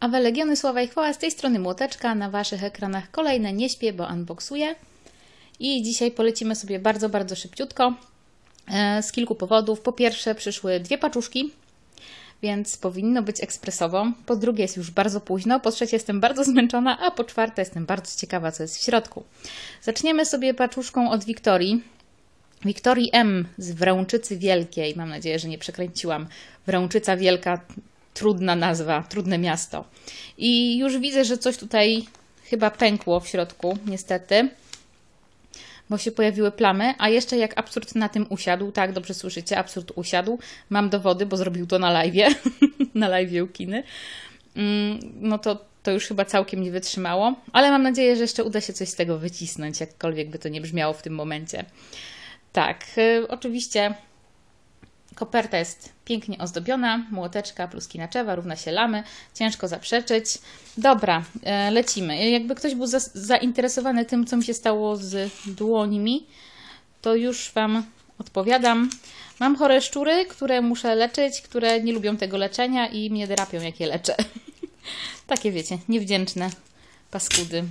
A we Legiony Sława i Chwała, z tej strony Młoteczka, na Waszych ekranach kolejne Nie śpię, bo unboxuję. I dzisiaj polecimy sobie bardzo, bardzo szybciutko, z kilku powodów. Po pierwsze przyszły dwie paczuszki, więc powinno być ekspresowo. Po drugie jest już bardzo późno, po trzecie jestem bardzo zmęczona, a po czwarte jestem bardzo ciekawa, co jest w środku. Zaczniemy sobie paczuszką od Wiktorii. Wiktorii M z Wrączycy Wielkiej. Mam nadzieję, że nie przekręciłam. Wrączyca Wielka, trudna nazwa, trudne miasto. I już widzę, że coś tutaj chyba pękło w środku, niestety, bo się pojawiły plamy, a jeszcze jak absurd na tym usiadł, tak, dobrze słyszycie, absurd usiadł, mam dowody, bo zrobił to na live'ie, na live'ie u Kiny, no to już chyba całkiem nie wytrzymało, ale mam nadzieję, że jeszcze uda się coś z tego wycisnąć, jakkolwiek by to nie brzmiało w tym momencie. Tak, oczywiście koperta jest pięknie ozdobiona, Młoteczka plus Kinaczewa równa się lamy, ciężko zaprzeczyć. Dobra, lecimy. Jakby ktoś był zainteresowany tym, co mi się stało z dłońmi, to już Wam odpowiadam. Mam chore szczury, które muszę leczyć, które nie lubią tego leczenia i mnie drapią, jak je leczę. Takie, wiecie, niewdzięczne paskudy.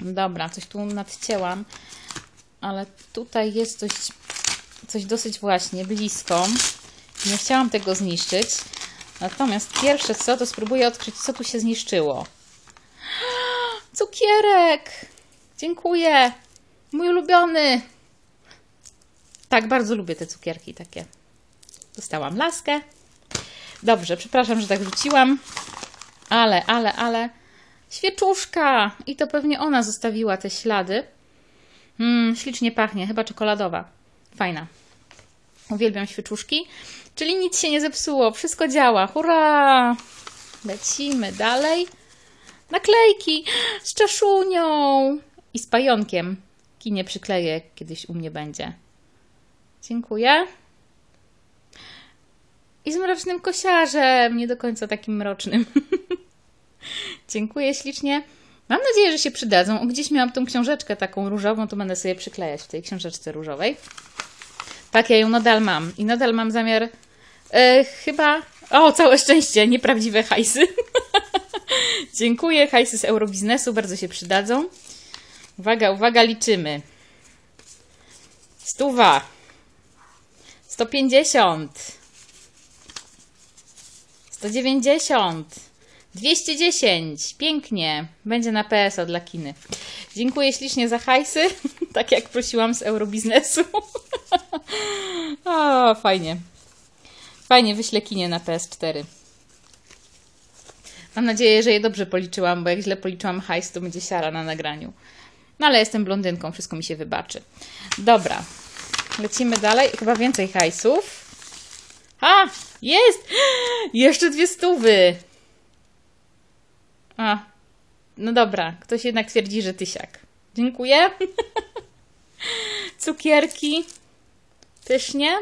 Dobra, coś tu nadcięłam, ale tutaj jest coś dosyć właśnie blisko. Nie chciałam tego zniszczyć. Natomiast pierwsze co, to spróbuję odkryć, co tu się zniszczyło. Cukierek! Dziękuję! Mój ulubiony! Tak, bardzo lubię te cukierki takie. Dostałam laskę. Dobrze, przepraszam, że tak rzuciłam. Ale. Świeczuszka! I to pewnie ona zostawiła te ślady. Ślicznie pachnie, chyba czekoladowa. Fajna. Uwielbiam świeczuszki. Czyli nic się nie zepsuło, wszystko działa. Hurra! Lecimy dalej. Naklejki z czaszunią i z pająkiem. Kinie przykleję, jak kiedyś u mnie będzie. Dziękuję. I z mrocznym kosiarzem. Nie do końca takim mrocznym. Dziękuję ślicznie. Mam nadzieję, że się przydadzą. Gdzieś miałam tą książeczkę taką różową, to będę sobie przyklejać w tej książeczce różowej. Tak, ja ją nadal mam. I nadal mam zamiar chyba... O, całe szczęście, nieprawdziwe hajsy. Dziękuję, hajsy z Eurobiznesu bardzo się przydadzą. Uwaga, uwaga, liczymy. 100, 150, 190, 210. Pięknie. Będzie na PSA dla Kiny. Dziękuję ślicznie za hajsy. Tak jak prosiłam z Eurobiznesu. O, fajnie. Fajnie, wyślę Kinie na PS4. Mam nadzieję, że je dobrze policzyłam, bo jak źle policzyłam hajs, to będzie siara na nagraniu. No ale jestem blondynką, wszystko mi się wybaczy. Dobra. Lecimy dalej. Chyba więcej hajsów. A! Jest! Jeszcze 200! A, no dobra, ktoś jednak twierdzi, że tysiak. Dziękuję. Cukierki. Pysznie.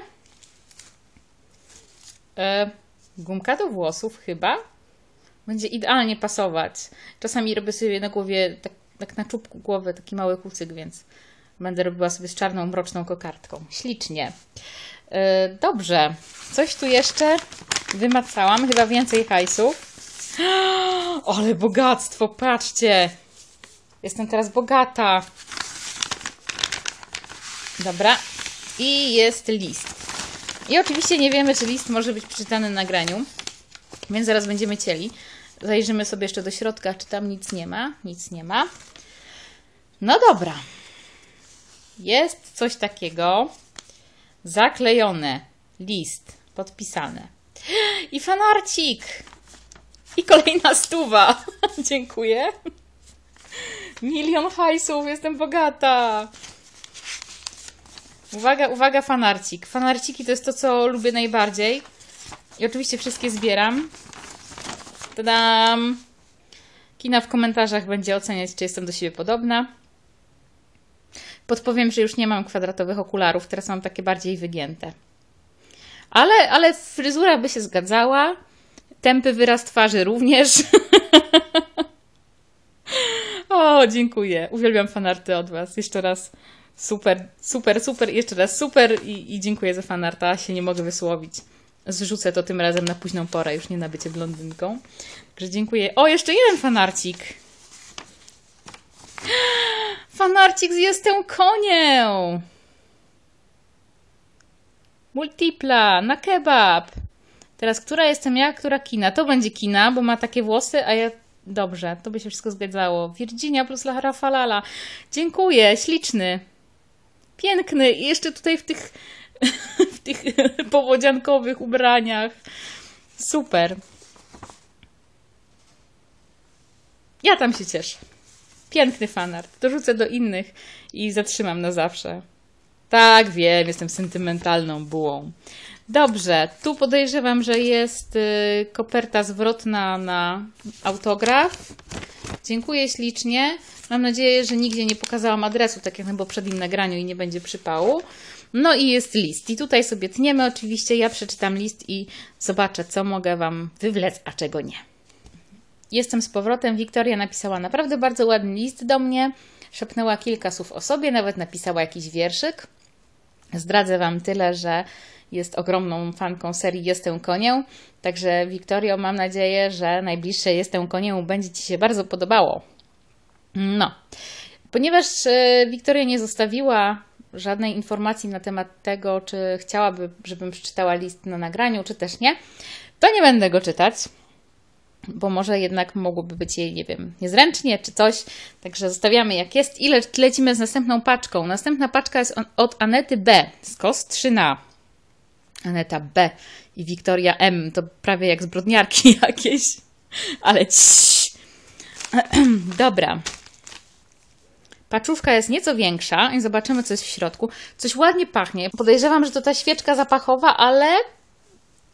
Gumka do włosów chyba. Będzie idealnie pasować. Czasami robię sobie na głowie, tak na czubku głowy, taki mały kucyk, więc będę robiła sobie z czarną, mroczną kokardką. Ślicznie. Dobrze. Coś tu jeszcze wymacałam. Chyba więcej hajsów. Ale bogactwo, patrzcie! Jestem teraz bogata. Dobra. I jest list. I oczywiście nie wiemy, czy list może być przeczytany na nagraniu, więc zaraz będziemy cieli. Zajrzymy sobie jeszcze do środka, czy tam nic nie ma. Nic nie ma. No dobra. Jest coś takiego. Zaklejone. List. Podpisane. I fanarcik. I kolejna 100. Dziękuję. 1 000 000 hajsów. Jestem bogata. Uwaga, uwaga, fanarcik. Fanarciki to jest to, co lubię najbardziej. I oczywiście wszystkie zbieram. Tadam. Kina w komentarzach będzie oceniać, czy jestem do siebie podobna. Podpowiem, że już nie mam kwadratowych okularów. Teraz mam takie bardziej wygięte. Ale fryzura by się zgadzała. Tępy wyraz twarzy również. O, dziękuję. Uwielbiam fanarty od Was. Jeszcze raz super, super, super. Jeszcze raz super i dziękuję za fanarta. Się nie mogę wysłowić. Zrzucę to tym razem na późną porę, już nie na bycie blondynką. Także dziękuję. O, jeszcze jeden fanarcik. Fanarcik z Jestem Konią. Multipla, na kebab. Teraz, która jestem ja, która Kina? To będzie Kina, bo ma takie włosy, a ja... Dobrze, to by się wszystko zgadzało. Virginia plus Lahara Falala. Dziękuję, śliczny. Piękny. I jeszcze tutaj w tych powodziankowych ubraniach. Super. Ja tam się cieszę. Piękny fanart. Dorzucę do innych i zatrzymam na zawsze. Tak, wiem, jestem sentymentalną bułą. Dobrze, tu podejrzewam, że jest koperta zwrotna na autograf. Dziękuję ślicznie. Mam nadzieję, że nigdzie nie pokazałam adresu, tak jak na poprzednim nagraniu i nie będzie przypału. No i jest list. I tutaj sobie tniemy oczywiście. Ja przeczytam list i zobaczę, co mogę Wam wywlec, a czego nie. Jestem z powrotem. Wiktoria napisała naprawdę bardzo ładny list do mnie. Szepnęła kilka słów o sobie, nawet napisała jakiś wierszyk. Zdradzę Wam tyle, że jest ogromną fanką serii Jestem Konią. Także Wiktorio, mam nadzieję, że najbliższe Jestem Konią będzie Ci się bardzo podobało. No, ponieważ Wiktoria nie zostawiła żadnej informacji na temat tego, czy chciałaby, żebym przeczytała list na nagraniu, czy też nie, to nie będę go czytać, bo może jednak mogłoby być jej, nie wiem, niezręcznie czy coś. Także zostawiamy jak jest i lecimy z następną paczką. Następna paczka jest od Anety B z Kostrzyna. Aneta B i Wiktoria M. To prawie jak zbrodniarki jakieś. Ale dobra. Paczówka jest nieco większa i zobaczymy, co jest w środku. Coś ładnie pachnie. Podejrzewam, że to ta świeczka zapachowa, ale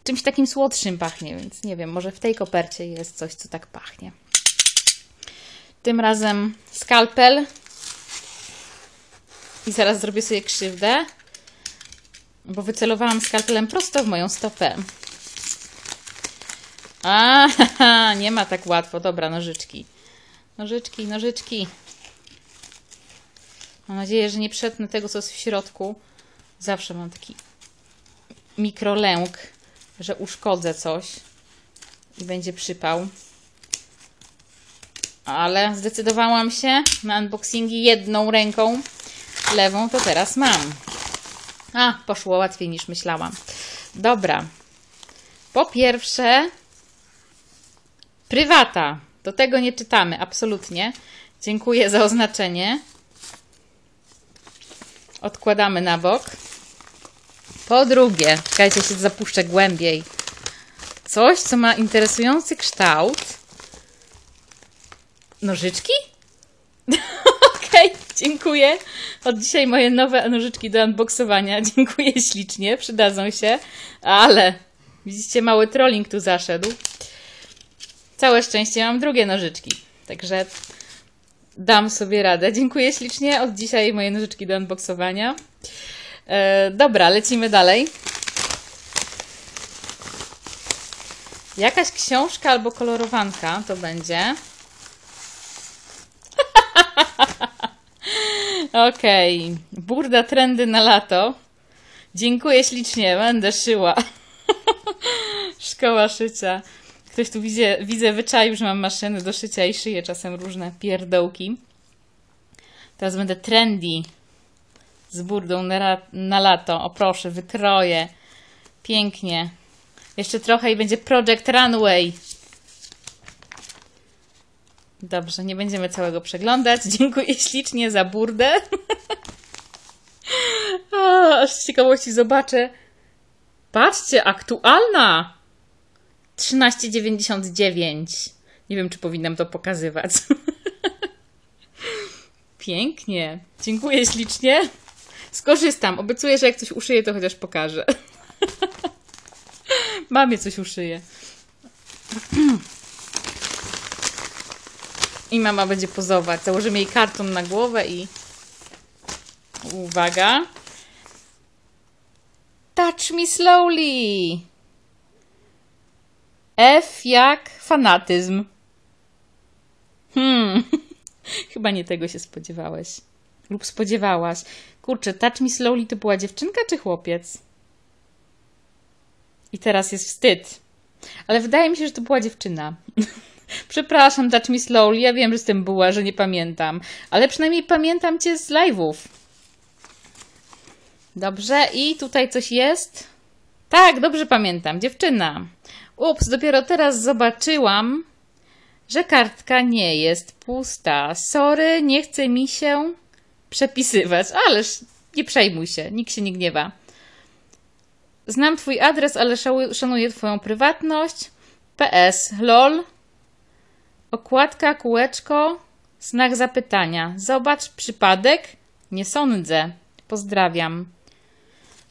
czymś takim słodszym pachnie, więc nie wiem, może w tej kopercie jest coś, co tak pachnie. Tym razem skalpel. I zaraz zrobię sobie krzywdę, bo wycelowałam skalpelem prosto w moją stopę. A, nie ma tak łatwo. Dobra, nożyczki. Nożyczki, nożyczki. Mam nadzieję, że nie przetnę tego, co jest w środku. Zawsze mam taki mikrolęk, że uszkodzę coś i będzie przypał. Ale zdecydowałam się na unboxingi jedną ręką. Lewą to teraz mam. A, poszło łatwiej niż myślałam. Dobra. Po pierwsze, prywata. Do tego nie czytamy, absolutnie. Dziękuję za oznaczenie. Odkładamy na bok. Po drugie, czekajcie, się zapuszczę głębiej. Coś, co ma interesujący kształt. Nożyczki? Okej, dziękuję. Od dzisiaj moje nowe nożyczki do unboxowania. Dziękuję ślicznie, przydadzą się. Ale widzicie, mały trolling tu zaszedł. Całe szczęście mam drugie nożyczki. Także dam sobie radę. Dziękuję ślicznie. Od dzisiaj moje nożyczki do unboxowania. Dobra, lecimy dalej. Jakaś książka albo kolorowanka to będzie. Okej. Burda, trendy na lato. Dziękuję ślicznie, będę szyła. Szkoła szycia. Ktoś tu widzę wyczaił, że mam maszyny do szycia i szyję czasem różne pierdołki. Teraz będę trendy. Z burdą na lato. O proszę, wykroję. Pięknie. Jeszcze trochę i będzie Project Runway. Dobrze, nie będziemy całego przeglądać. Dziękuję ślicznie za burdę. O, aż z ciekawości zobaczę. Patrzcie, aktualna. 13,99. Nie wiem, czy powinnam to pokazywać. Pięknie. Dziękuję ślicznie. Skorzystam. Obiecuję, że jak coś uszyję, to chociaż pokażę. Mamie coś uszyję. I mama będzie pozować. Założymy jej karton na głowę i... Uwaga. Touch Me Slowly. F jak fanatyzm. Chyba nie tego się spodziewałeś. Lub spodziewałaś. Kurczę, Touch Me Slowly to była dziewczynka czy chłopiec? I teraz jest wstyd. Ale wydaje mi się, że to była dziewczyna. Przepraszam, Touch Me Slowly, ja wiem, że z tym była, że nie pamiętam. Ale przynajmniej pamiętam Cię z live'ów. Dobrze, i tutaj coś jest? Tak, dobrze pamiętam, dziewczyna. Ups, dopiero teraz zobaczyłam, że kartka nie jest pusta. Sorry, nie chce mi się przepisywać, ależ nie przejmuj się, nikt się nie gniewa. Znam Twój adres, ale szanuję Twoją prywatność. PS, lol. Okładka, kółeczko, znak zapytania. Zobacz, przypadek? Nie sądzę. Pozdrawiam.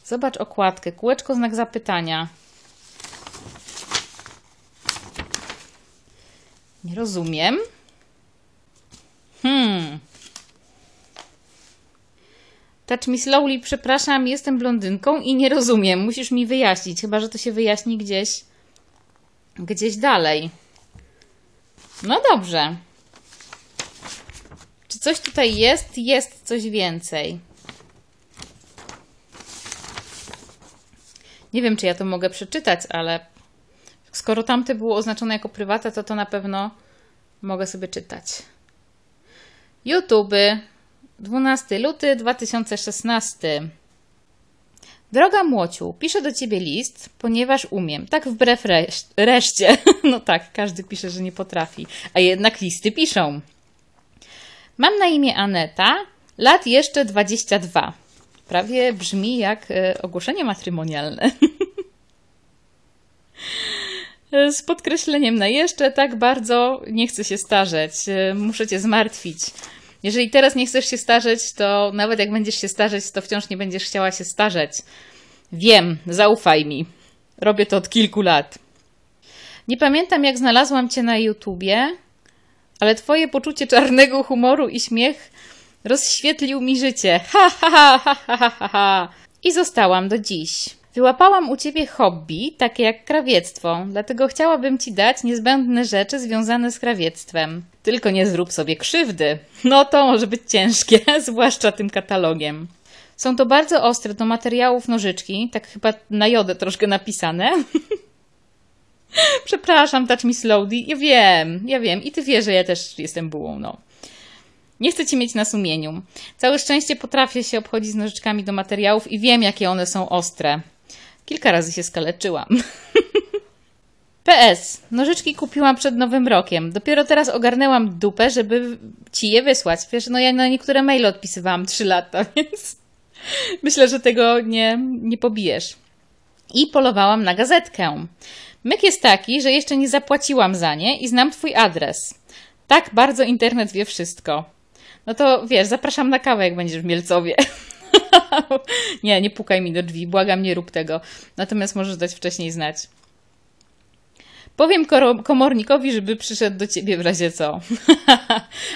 Zobacz okładkę, kółeczko, znak zapytania. Nie rozumiem. Touch Me Slowly, przepraszam, jestem blondynką i nie rozumiem. Musisz mi wyjaśnić, chyba że to się wyjaśni gdzieś dalej. No dobrze. Czy coś tutaj jest? Jest coś więcej. Nie wiem, czy ja to mogę przeczytać, ale skoro tamte było oznaczone jako prywatne, to na pewno mogę sobie czytać. YouTube. 12 luty 2016. Droga Młociu, piszę do Ciebie list, ponieważ umiem. Tak wbrew reszcie. No tak, każdy pisze, że nie potrafi, a jednak listy piszą. Mam na imię Aneta, lat jeszcze 22. Prawie brzmi jak ogłoszenie matrymonialne. Z podkreśleniem na jeszcze, tak bardzo nie chcę się starzeć. Muszę Cię zmartwić. Jeżeli teraz nie chcesz się starzeć, to nawet jak będziesz się starzeć, to wciąż nie będziesz chciała się starzeć. Wiem, zaufaj mi. Robię to od kilku lat. Nie pamiętam, jak znalazłam Cię na YouTubie, ale Twoje poczucie czarnego humoru i śmiech rozświetlił mi życie. Ha, ha, ha, ha, ha, ha, ha. I zostałam do dziś. Wyłapałam u Ciebie hobby, takie jak krawiectwo, dlatego chciałabym Ci dać niezbędne rzeczy związane z krawiectwem. Tylko nie zrób sobie krzywdy. No to może być ciężkie, zwłaszcza tym katalogiem. Są to bardzo ostre do materiałów nożyczki, tak chyba na jodę troszkę napisane. Przepraszam, Touch Me Slowly, ja wiem i Ty wiesz, że ja też jestem bułą, no. Nie chcę Cię mieć na sumieniu. Całe szczęście potrafię się obchodzić z nożyczkami do materiałów i wiem, jakie one są ostre. Kilka razy się skaleczyłam. PS. Nożyczki kupiłam przed Nowym Rokiem. Dopiero teraz ogarnęłam dupę, żeby Ci je wysłać. Wiesz, no ja na niektóre maile odpisywałam 3 lata, więc myślę, że tego nie pobijesz. I polowałam na gazetkę. Myk jest taki, że jeszcze nie zapłaciłam za nie i znam Twój adres. Tak bardzo internet wie wszystko. No to wiesz, zapraszam na kawę, jak będziesz w Mielcowie. Nie pukaj mi do drzwi, błagam, nie rób tego. Natomiast możesz dać wcześniej znać. Powiem komornikowi, żeby przyszedł do Ciebie w razie co.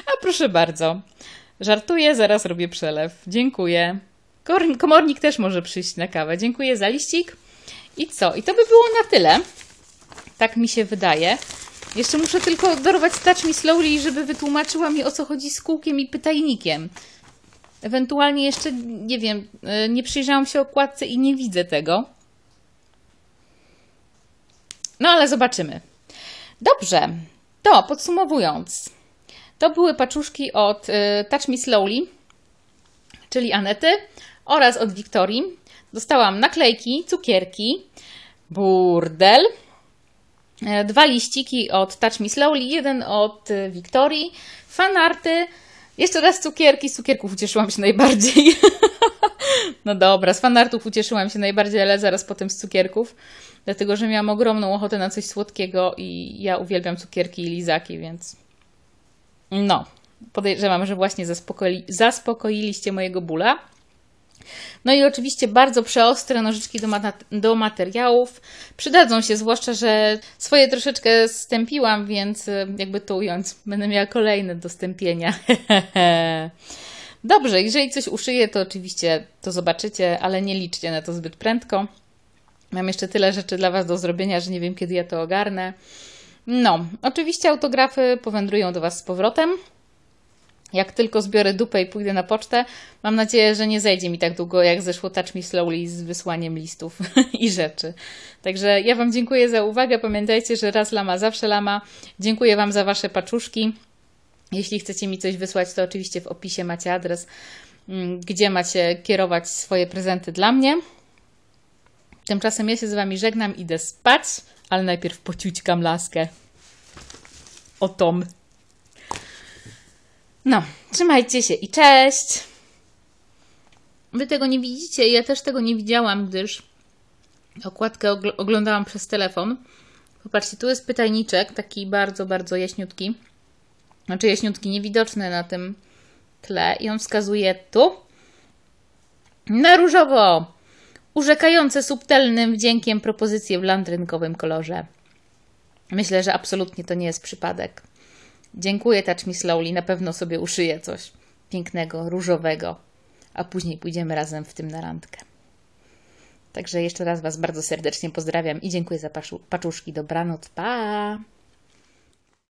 A proszę bardzo. Żartuję, zaraz robię przelew. Dziękuję. Komornik też może przyjść na kawę. Dziękuję za liścik. I co? I to by było na tyle. Tak mi się wydaje. Jeszcze muszę tylko dorwać Touch Me Slowly, żeby wytłumaczyła mi, o co chodzi z kółkiem i pytajnikiem. Ewentualnie jeszcze, nie wiem, nie przyjrzałam się okładce i nie widzę tego. No ale zobaczymy. Dobrze, to podsumowując. To były paczuszki od Touch Me Slowly, czyli Anety, oraz od Wiktorii. Dostałam naklejki, cukierki, burdel, 2 liściki od Touch Me Slowly, 1 od Wiktorii, fanarty, jeszcze raz cukierki. Z cukierków ucieszyłam się najbardziej. No dobra, z fanartów ucieszyłam się najbardziej, ale zaraz potem z cukierków, dlatego że miałam ogromną ochotę na coś słodkiego i ja uwielbiam cukierki i lizaki, więc no, podejrzewam, że właśnie zaspokoiliście mojego bóla. No i oczywiście bardzo przeostre nożyczki do materiałów przydadzą się, zwłaszcza że swoje troszeczkę stępiłam, więc jakby to ująć, będę miała kolejne do stępienia. Dobrze, jeżeli coś uszyję, to oczywiście to zobaczycie, ale nie liczcie na to zbyt prędko. Mam jeszcze tyle rzeczy dla Was do zrobienia, że nie wiem, kiedy ja to ogarnę. No, oczywiście autografy powędrują do Was z powrotem. Jak tylko zbiorę dupę i pójdę na pocztę, mam nadzieję, że nie zejdzie mi tak długo, jak zeszło Touch Me Slowly z wysłaniem listów i rzeczy. Także ja Wam dziękuję za uwagę. Pamiętajcie, że raz lama, zawsze lama. Dziękuję Wam za Wasze paczuszki. Jeśli chcecie mi coś wysłać, to oczywiście w opisie macie adres, gdzie macie kierować swoje prezenty dla mnie. Tymczasem ja się z Wami żegnam, idę spać, ale najpierw pociućkam laskę. O tom. No, trzymajcie się i cześć! Wy tego nie widzicie, ja też tego nie widziałam, gdyż okładkę oglądałam przez telefon. Popatrzcie, tu jest pytajniczek, taki bardzo, bardzo jaśniutki. Znaczy jaśniutki, niewidoczny na tym tle. I on wskazuje tu na różowo, urzekające subtelnym wdziękiem propozycje w landrynkowym kolorze. Myślę, że absolutnie to nie jest przypadek. Dziękuję Touch Me Slowly, na pewno sobie uszyję coś pięknego, różowego, a później pójdziemy razem w tym na randkę. Także jeszcze raz Was bardzo serdecznie pozdrawiam i dziękuję za paczuszki. Dobranoc, pa!